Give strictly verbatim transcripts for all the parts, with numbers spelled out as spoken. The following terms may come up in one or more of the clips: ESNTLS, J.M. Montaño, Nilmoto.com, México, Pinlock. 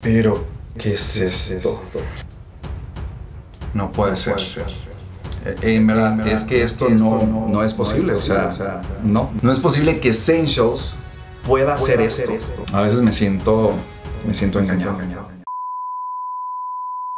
Pero, ¿qué es esto? No puede ser. En verdad, es que esto no, no es posible. O sea, no. No es posible que Essentials pueda hacer esto. A veces me siento, me siento engañado.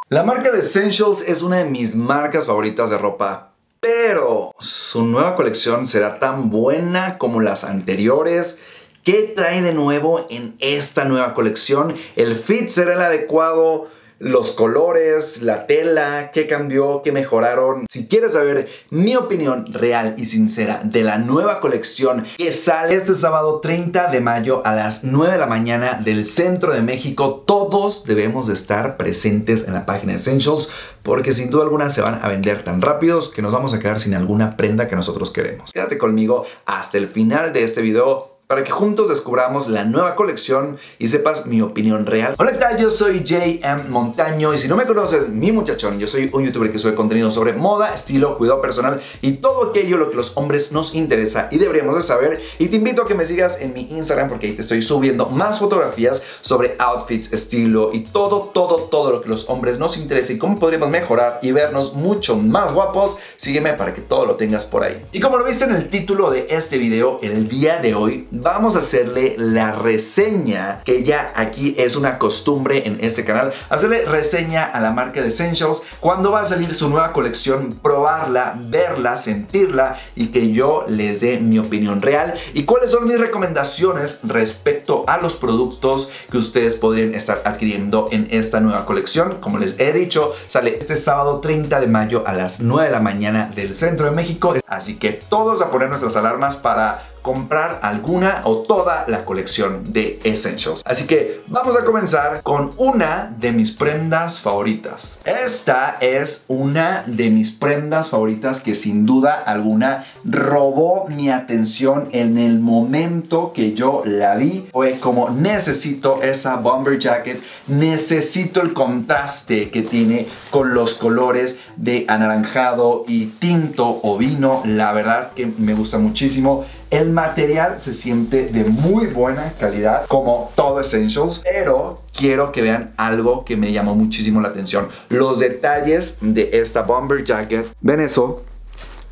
La marca de Essentials es una de mis marcas favoritas de ropa. Pero su nueva colección será tan buena como las anteriores. ¿Qué trae de nuevo en esta nueva colección? ¿El fit será el adecuado? ¿Los colores? ¿La tela? ¿Qué cambió? ¿Qué mejoraron? Si quieres saber mi opinión real y sincera de la nueva colección que sale este sábado treinta de mayo a las nueve de la mañana del centro de México, todos debemos de estar presentes en la página de Essentials porque sin duda alguna se van a vender tan rápidos que nos vamos a quedar sin alguna prenda que nosotros queremos. Quédate conmigo hasta el final de este video para que juntos descubramos la nueva colección y sepas mi opinión real. Hola, ¿qué tal? Yo soy J M Montaño y si no me conoces, mi muchachón, yo soy un youtuber que sube contenido sobre moda, estilo, cuidado personal y todo aquello lo que los hombres nos interesa y deberíamos de saber. Y te invito a que me sigas en mi Instagram porque ahí te estoy subiendo más fotografías sobre outfits, estilo y todo, todo, todo lo que los hombres nos interesa y cómo podríamos mejorar y vernos mucho más guapos. Sígueme para que todo lo tengas por ahí. Y como lo viste en el título de este video, el día de hoy vamos a hacerle la reseña, que ya aquí es una costumbre en este canal, hacerle reseña a la marca de Essentials cuando va a salir su nueva colección, probarla, verla, sentirla y que yo les dé mi opinión real y cuáles son mis recomendaciones respecto a los productos que ustedes podrían estar adquiriendo en esta nueva colección. Como les he dicho, sale este sábado treinta de mayo a las nueve de la mañana del centro de México, así que todos a poner nuestras alarmas para comprar alguna o toda la colección de Essentials. Así que vamos a comenzar con una de mis prendas favoritas. Esta es una de mis prendas favoritas que sin duda alguna robó mi atención en el momento que yo la vi. Fue como, necesito esa bomber jacket, necesito el contraste que tiene con los colores de anaranjado y tinto o vino. La verdad que me gusta muchísimo. El material se siente de muy buena calidad, como todo Essentials, pero quiero que vean algo que me llamó muchísimo la atención. Los detalles de esta bomber jacket. ¿Ven eso?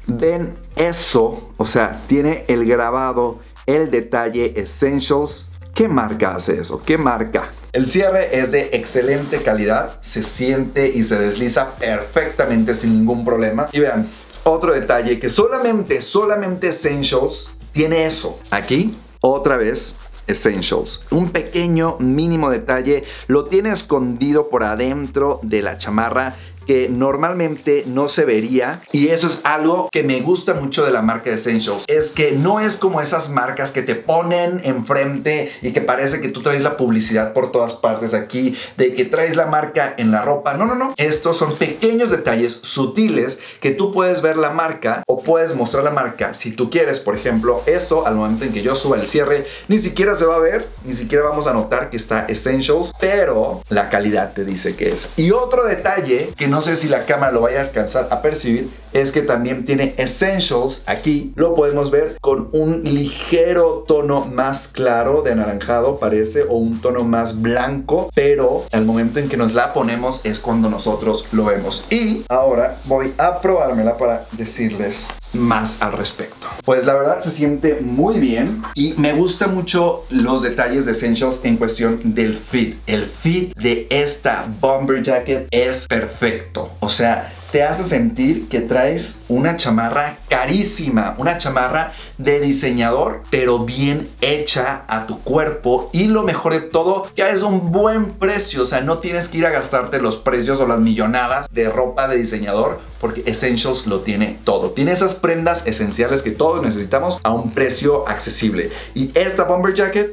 ¿Ven eso? O sea, tiene el grabado, el detalle Essentials. ¿Qué marca hace eso? ¿Qué marca? El cierre es de excelente calidad, se siente y se desliza perfectamente sin ningún problema. Y vean, otro detalle que solamente, solamente Essentials tiene eso. Aquí, otra vez, Essentials. Un pequeño mínimo detalle lo tiene escondido por adentro de la chamarra que normalmente no se vería, y eso es algo que me gusta mucho de la marca de Essentials, es que no es como esas marcas que te ponen enfrente y que parece que tú traes la publicidad por todas partes aquí, de que traes la marca en la ropa. No, no, no. Estos son pequeños detalles sutiles que tú puedes ver la marca o puedes mostrar la marca si tú quieres. Por ejemplo, esto al momento en que yo suba el cierre ni siquiera se va a ver, ni siquiera vamos a notar que está Essentials, pero la calidad te dice que es. Y otro detalle que no No sé si la cámara lo vaya a alcanzar a percibir, es que también tiene Essentials aquí. Lo podemos ver con un ligero tono más claro de anaranjado, parece, o un tono más blanco, pero al momento en que nos la ponemos es cuando nosotros lo vemos. Y ahora voy a probármela para decirles más al respecto. Pues la verdad se siente muy bien y me gusta mucho los detalles de Essentials en cuestión del fit. El fit de esta bomber jacket es perfecto, o sea, te hace sentir que traes una chamarra carísima, una chamarra de diseñador, pero bien hecha a tu cuerpo. Y lo mejor de todo, que es un buen precio, o sea, no tienes que ir a gastarte los precios o las millonadas de ropa de diseñador, porque Essentials lo tiene todo. Tiene esas prendas esenciales que todos necesitamos a un precio accesible. Y esta bomber jacket,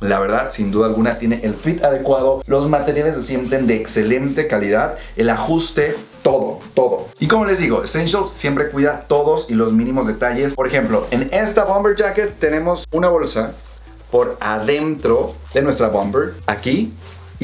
la verdad, sin duda alguna, tiene el fit adecuado, los materiales se sienten de excelente calidad, el ajuste, todo, todo. Y como les digo, Essentials siempre cuida todos y los mínimos detalles. Por ejemplo, en esta bomber jacket tenemos una bolsa por adentro de nuestra bomber, aquí.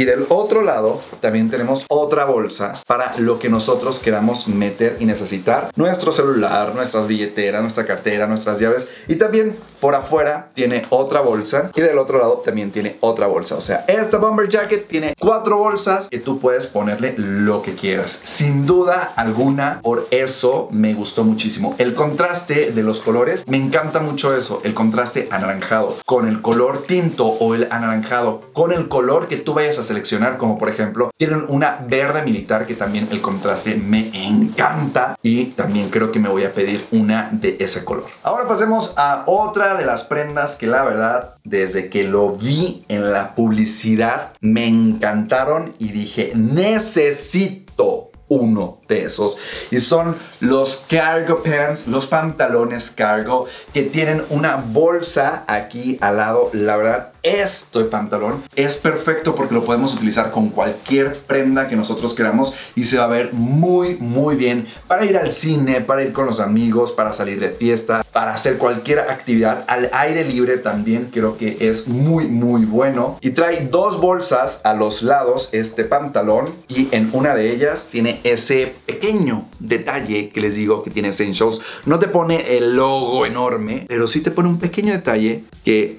Y del otro lado también tenemos otra bolsa para lo que nosotros queramos meter y necesitar. Nuestro celular, nuestras billeteras, nuestra cartera, nuestras llaves. Y también por afuera tiene otra bolsa. Y del otro lado también tiene otra bolsa. O sea, esta bomber jacket tiene cuatro bolsas que tú puedes ponerle lo que quieras. Sin duda alguna, por eso me gustó muchísimo. El contraste de los colores, me encanta mucho eso. El contraste anaranjado con el color tinto o el anaranjado con el color que tú vayas a seleccionar, como por ejemplo tienen una verde militar que también el contraste me encanta y también creo que me voy a pedir una de ese color. Ahora pasemos a otra de las prendas que la verdad desde que lo vi en la publicidad me encantaron y dije necesito uno de esos, y son los cargo pants, los pantalones cargo que tienen una bolsa aquí al lado. La verdad, este pantalón es perfecto porque lo podemos utilizar con cualquier prenda que nosotros queramos y se va a ver muy muy bien para ir al cine, para ir con los amigos, para salir de fiesta, para hacer cualquier actividad al aire libre. También creo que es muy muy bueno y trae dos bolsas a los lados este pantalón, y en una de ellas tiene ese pequeño detalle que les digo que tiene Essentials. No te pone el logo enorme, pero sí te pone un pequeño detalle que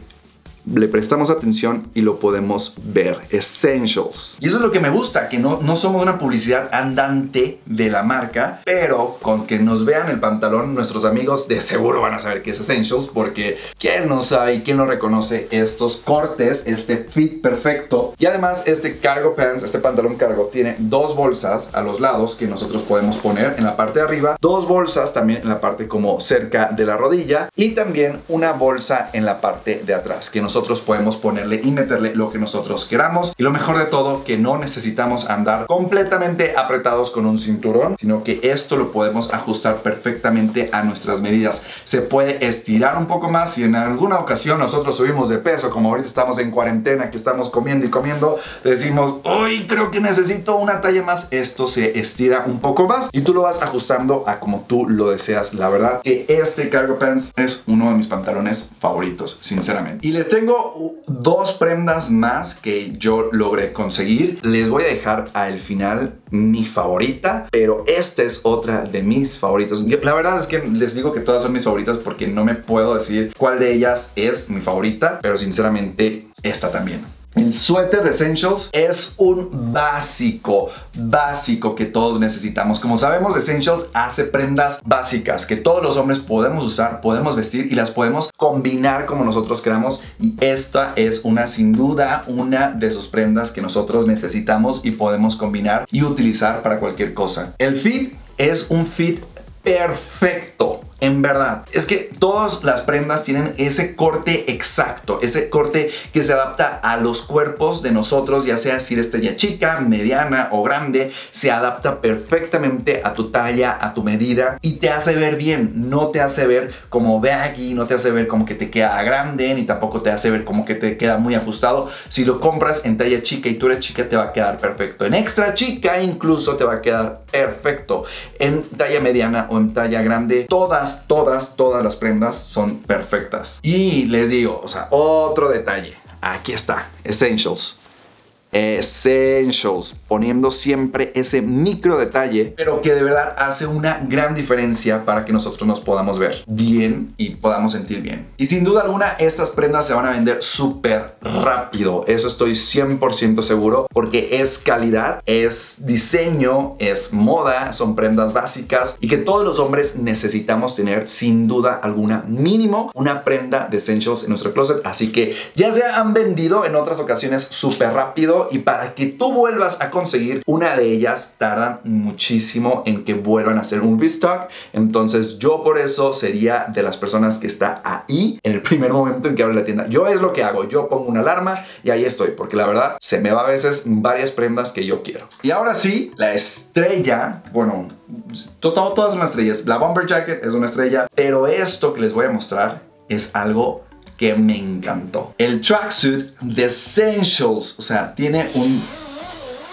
le prestamos atención y lo podemos ver. Essentials. Y eso es lo que me gusta, que no, no somos una publicidad andante de la marca, pero con que nos vean el pantalón, nuestros amigos de seguro van a saber que es Essentials, porque ¿quién no sabe y quién no reconoce estos cortes, este fit perfecto? Y además este cargo pants, este pantalón cargo, tiene dos bolsas a los lados que nosotros podemos poner en la parte de arriba, dos bolsas también en la parte como cerca de la rodilla y también una bolsa en la parte de atrás que nos nosotros podemos ponerle y meterle lo que nosotros queramos. Y lo mejor de todo, que no necesitamos andar completamente apretados con un cinturón, sino que esto lo podemos ajustar perfectamente a nuestras medidas. Se puede estirar un poco más si en alguna ocasión nosotros subimos de peso, como ahorita estamos en cuarentena, que estamos comiendo y comiendo, decimos, hoy creo que necesito una talla más. Esto se estira un poco más y tú lo vas ajustando a como tú lo deseas. La verdad que este cargo pants es uno de mis pantalones favoritos, sinceramente. Y les tengo Tengo dos prendas más que yo logré conseguir. Les voy a dejar al final mi favorita, pero esta es otra de mis favoritas. La verdad es que les digo que todas son mis favoritas porque no me puedo decir cuál de ellas es mi favorita, pero sinceramente esta también. El suéter de Essentials es un básico, básico que todos necesitamos. Como sabemos, Essentials hace prendas básicas que todos los hombres podemos usar, podemos vestir y las podemos combinar como nosotros queramos. Y esta es una, sin duda, una de sus prendas que nosotros necesitamos y podemos combinar y utilizar para cualquier cosa. El fit es un fit perfecto. En verdad, es que todas las prendas tienen ese corte exacto, ese corte que se adapta a los cuerpos de nosotros, ya sea si eres talla chica, mediana o grande, se adapta perfectamente a tu talla, a tu medida y te hace ver bien, no te hace ver como baggy, no te hace ver como que te queda grande, ni tampoco te hace ver como que te queda muy ajustado. Si lo compras en talla chica y tú eres chica, te va a quedar perfecto. En extra chica incluso te va a quedar perfecto. En talla mediana o en talla grande, todas Todas, todas las prendas son perfectas. Y les digo, o sea, otro detalle. Aquí está, Essentials. Essentials, poniendo siempre ese micro detalle, pero que de verdad hace una gran diferencia para que nosotros nos podamos ver bien y podamos sentir bien. Y sin duda alguna, estas prendas se van a vender súper rápido. Eso estoy cien por ciento seguro, porque es calidad, es diseño, es moda, son prendas básicas y que todos los hombres necesitamos tener, sin duda alguna, mínimo una prenda de Essentials en nuestro closet. Así que ya se han vendido en otras ocasiones súper rápido, y para que tú vuelvas a conseguir una de ellas tardan muchísimo en que vuelvan a hacer un restock. Entonces yo por eso sería de las personas que está ahí en el primer momento en que abre la tienda. Yo es lo que hago, yo pongo una alarma y ahí estoy, porque la verdad se me va a veces varias prendas que yo quiero. Y ahora sí, la estrella, bueno, todo, todas son estrellas, la bomber jacket es una estrella, pero esto que les voy a mostrar es algo que me encantó. El tracksuit de Essentials, o sea, tiene un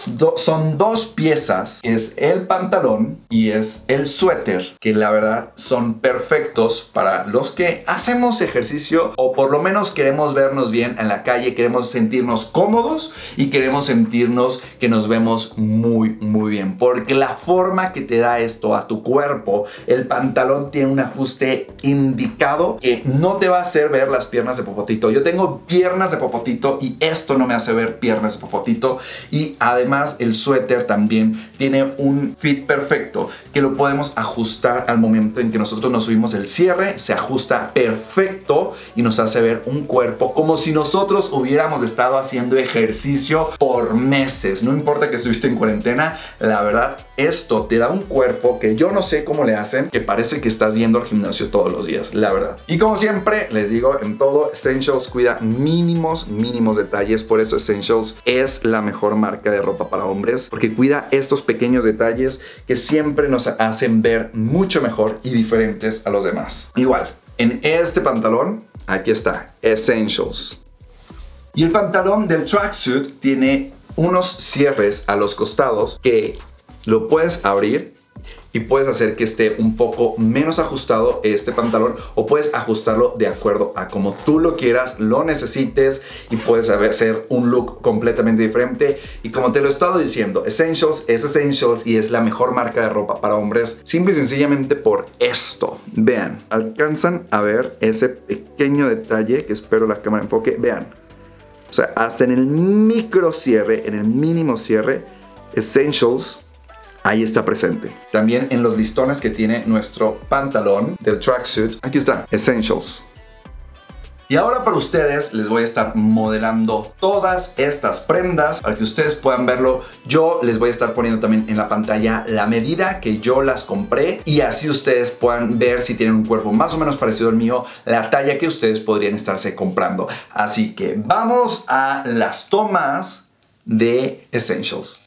do, son dos piezas, que es el pantalón y es el suéter, que la verdad son perfectos para los que hacemos ejercicio o por lo menos queremos vernos bien en la calle, queremos sentirnos cómodos y queremos sentirnos que nos vemos muy muy bien, porque la forma que te da esto a tu cuerpo, el pantalón tiene un ajuste indicado que no te va a hacer ver las piernas de popotito. Yo tengo piernas de popotito y esto no me hace ver piernas de popotito. Y además el suéter también tiene un fit perfecto que lo podemos ajustar al momento en que nosotros nos subimos el cierre, se ajusta perfecto y nos hace ver un cuerpo como si nosotros hubiéramos estado haciendo ejercicio por meses. No importa que estuviste en cuarentena, la verdad esto te da un cuerpo que yo no sé cómo le hacen, que parece que estás yendo al gimnasio todos los días, la verdad. Y como siempre les digo, en todo Essentials cuida mínimos mínimos detalles, por eso Essentials es la mejor marca de ropa para hombres, porque cuida estos pequeños detalles que siempre nos hacen ver mucho mejor y diferentes a los demás. Igual, en este pantalón, aquí está, Essentials. Y el pantalón del tracksuit tiene unos cierres a los costados que lo puedes abrir y puedes hacer que esté un poco menos ajustado este pantalón, o puedes ajustarlo de acuerdo a como tú lo quieras, lo necesites, y puedes hacer un look completamente diferente. Y como te lo he estado diciendo, Essentials es Essentials y es la mejor marca de ropa para hombres, simple y sencillamente por esto. Vean, alcanzan a ver ese pequeño detalle que espero la cámara enfoque. Vean, o sea, hasta en el micro cierre, en el mínimo cierre, Essentials ahí está presente. También en los listones que tiene nuestro pantalón del tracksuit, aquí está, Essentials. Y ahora para ustedes les voy a estar modelando todas estas prendas para que ustedes puedan verlo. Yo les voy a estar poniendo también en la pantalla la medida que yo las compré y así ustedes puedan ver si tienen un cuerpo más o menos parecido al mío, la talla que ustedes podrían estarse comprando. Así que vamos a las tomas de Essentials.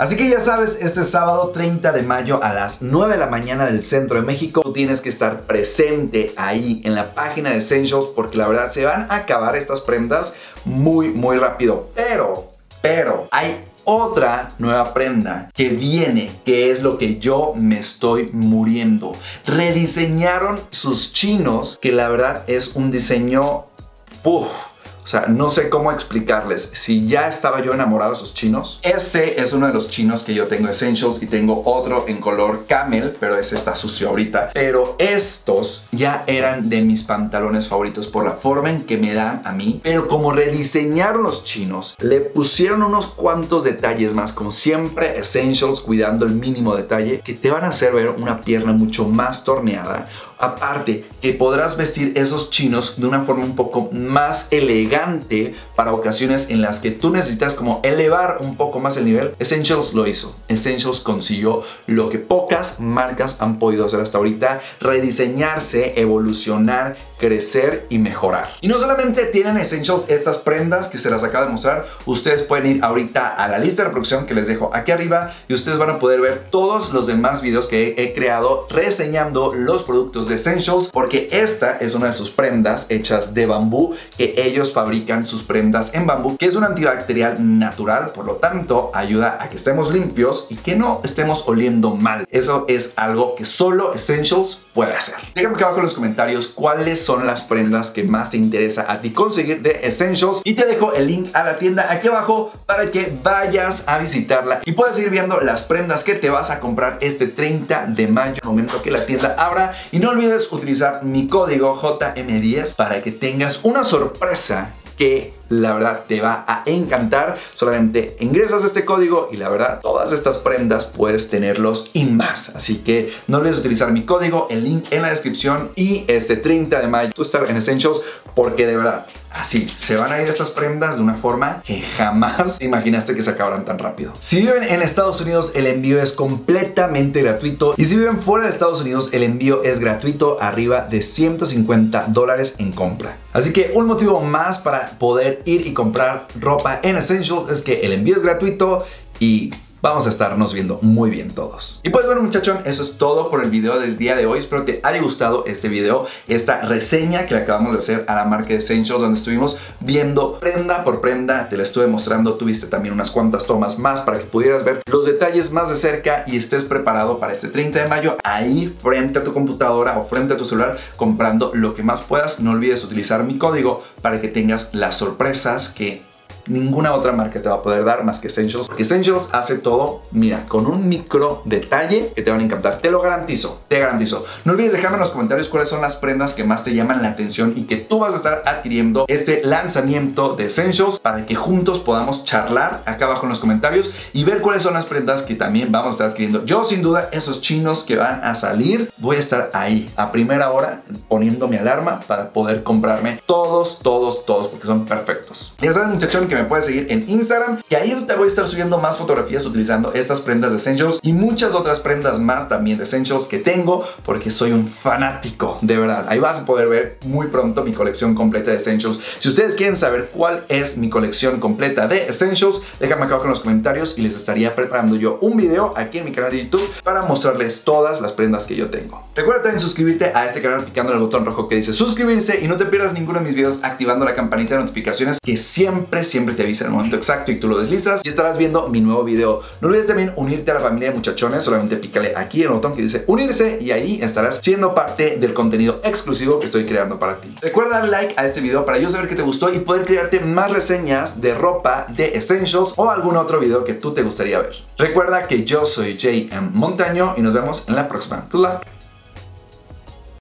Así que ya sabes, este sábado treinta de mayo a las nueve de la mañana del centro de México, tú tienes que estar presente ahí en la página de Essentials, porque la verdad se van a acabar estas prendas muy muy rápido. Pero, pero, hay otra nueva prenda que viene, que es lo que yo me estoy muriendo. Rediseñaron sus chinos, que la verdad es un diseño... ¡Puf! O sea, no sé cómo explicarles. Si ya estaba yo enamorado de esos chinos, este es uno de los chinos que yo tengo Essentials, y tengo otro en color camel, pero ese está sucio ahorita. Pero estos ya eran de mis pantalones favoritos por la forma en que me dan a mí. Pero como rediseñaron los chinos, le pusieron unos cuantos detalles más. Como siempre, Essentials cuidando el mínimo detalle, que te van a hacer ver una pierna mucho más torneada. Aparte, que podrás vestir esos chinos de una forma un poco más elegante, elegante para ocasiones en las que tú necesitas como elevar un poco más el nivel. Essentials lo hizo. Essentials consiguió lo que pocas marcas han podido hacer hasta ahorita: rediseñarse, evolucionar, crecer y mejorar. Y no solamente tienen Essentials estas prendas que se las acabo de mostrar, ustedes pueden ir ahorita a la lista de reproducción que les dejo aquí arriba y ustedes van a poder ver todos los demás videos que he creado reseñando los productos de Essentials, porque esta es una de sus prendas hechas de bambú, que ellos fabrican sus prendas en bambú, que es un antibacterial natural, por lo tanto ayuda a que estemos limpios y que no estemos oliendo mal. Eso es algo que solo Essentials puede hacer. Déjame acá abajo en los comentarios cuáles son las prendas que más te interesa a ti conseguir de Essentials, y te dejo el link a la tienda aquí abajo para que vayas a visitarla y puedas ir viendo las prendas que te vas a comprar este treinta de mayo, al momento que la tienda abra. Y no olvides utilizar mi código J M diez para que tengas una sorpresa que la verdad te va a encantar. Solamente ingresas este código y la verdad todas estas prendas puedes tenerlos y más. Así que no olvides utilizar mi código, el link en la descripción, y este treinta de mayo tú estar en Essentials, porque de verdad así se van a ir estas prendas de una forma que jamás te imaginaste que se acabaran tan rápido. Si viven en Estados Unidos, el envío es completamente gratuito, y si viven fuera de Estados Unidos, el envío es gratuito arriba de ciento cincuenta dólares en compra. Así que un motivo más para poder ir y comprar ropa en Essentials es que el envío es gratuito y vamos a estarnos viendo muy bien todos. Y pues bueno, muchachos, eso es todo por el video del día de hoy. Espero que te haya gustado este video, esta reseña que le acabamos de hacer a la marca de Essentials, donde estuvimos viendo prenda por prenda, te la estuve mostrando, tuviste también unas cuantas tomas más para que pudieras ver los detalles más de cerca y estés preparado para este treinta de mayo, ahí frente a tu computadora o frente a tu celular, comprando lo que más puedas. No olvides utilizar mi código para que tengas las sorpresas que ninguna otra marca te va a poder dar más que Essentials, porque Essentials hace todo, mira, con un micro detalle que te van a encantar. Te lo garantizo, te garantizo. No olvides dejarme en los comentarios cuáles son las prendas que más te llaman la atención y que tú vas a estar adquiriendo este lanzamiento de Essentials, para que juntos podamos charlar acá abajo en los comentarios y ver cuáles son las prendas que también vamos a estar adquiriendo. Yo sin duda esos chinos que van a salir, voy a estar ahí a primera hora poniendo mi alarma para poder comprarme todos, todos, todos, porque son perfectos. Ya saben, muchachos, que me puedes seguir en Instagram, que ahí te voy a estar subiendo más fotografías utilizando estas prendas de Essentials y muchas otras prendas más también de Essentials que tengo, porque soy un fanático, de verdad. Ahí vas a poder ver muy pronto mi colección completa de Essentials. Si ustedes quieren saber cuál es mi colección completa de Essentials, déjame acá abajo en los comentarios y les estaría preparando yo un video aquí en mi canal de YouTube para mostrarles todas las prendas que yo tengo. Recuerda también suscribirte a este canal picando el botón rojo que dice suscribirse, y no te pierdas ninguno de mis videos activando la campanita de notificaciones, que siempre, siempre Siempre te avisa el momento exacto y tú lo deslizas y estarás viendo mi nuevo video. No olvides también unirte a la familia de muchachones, solamente pícale aquí el botón que dice unirse y ahí estarás siendo parte del contenido exclusivo que estoy creando para ti. Recuerda darle like a este video para yo saber que te gustó y poder crearte más reseñas de ropa de Essentials o algún otro video que tú te gustaría ver. Recuerda que yo soy J M Montaño y nos vemos en la próxima. Good luck.